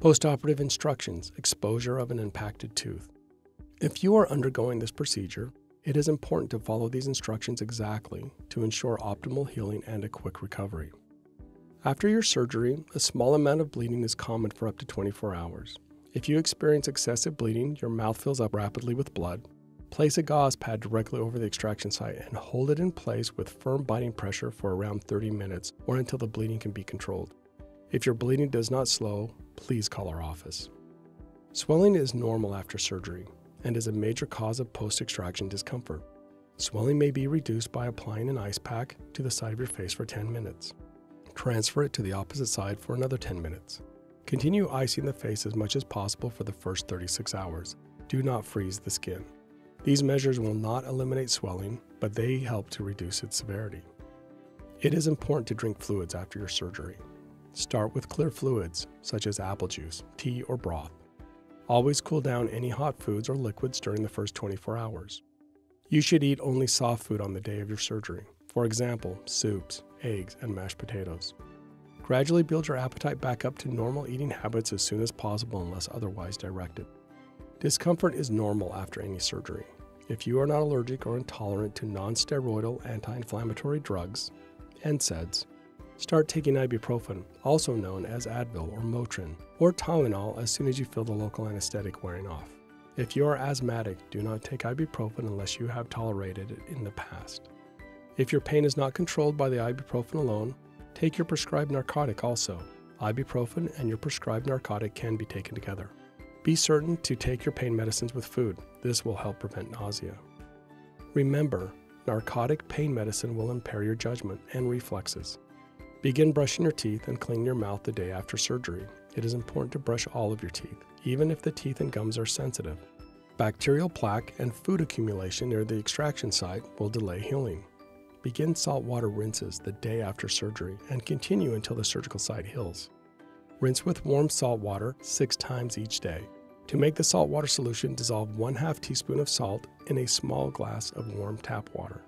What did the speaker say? Postoperative instructions, exposure of an impacted tooth. If you are undergoing this procedure, it is important to follow these instructions exactly to ensure optimal healing and a quick recovery. After your surgery, a small amount of bleeding is common for up to 24 hours. If you experience excessive bleeding, your mouth fills up rapidly with blood. Place a gauze pad directly over the extraction site and hold it in place with firm biting pressure for around 30 minutes or until the bleeding can be controlled. If your bleeding does not slow, please call our office. Swelling is normal after surgery and is a major cause of post-extraction discomfort. Swelling may be reduced by applying an ice pack to the side of your face for 10 minutes. Transfer it to the opposite side for another 10 minutes. Continue icing the face as much as possible for the first 36 hours. Do not freeze the skin. These measures will not eliminate swelling, but they help to reduce its severity. It is important to drink fluids after your surgery. Start with clear fluids, such as apple juice, tea, or broth. Always cool down any hot foods or liquids during the first 24 hours. You should eat only soft food on the day of your surgery, for example, soups, eggs, and mashed potatoes. Gradually build your appetite back up to normal eating habits as soon as possible unless otherwise directed. Discomfort is normal after any surgery. If you are not allergic or intolerant to non-steroidal anti-inflammatory drugs, NSAIDs, start taking ibuprofen, also known as Advil or Motrin, or Tylenol as soon as you feel the local anesthetic wearing off. If you are asthmatic, do not take ibuprofen unless you have tolerated it in the past. If your pain is not controlled by the ibuprofen alone, take your prescribed narcotic also. Ibuprofen and your prescribed narcotic can be taken together. Be certain to take your pain medicines with food. This will help prevent nausea. Remember, narcotic pain medicine will impair your judgment and reflexes. Begin brushing your teeth and clean your mouth the day after surgery. It is important to brush all of your teeth, even if the teeth and gums are sensitive. Bacterial plaque and food accumulation near the extraction site will delay healing. Begin salt water rinses the day after surgery and continue until the surgical site heals. Rinse with warm salt water 6 times each day. To make the salt water solution, dissolve 1/2 teaspoon of salt in a small glass of warm tap water.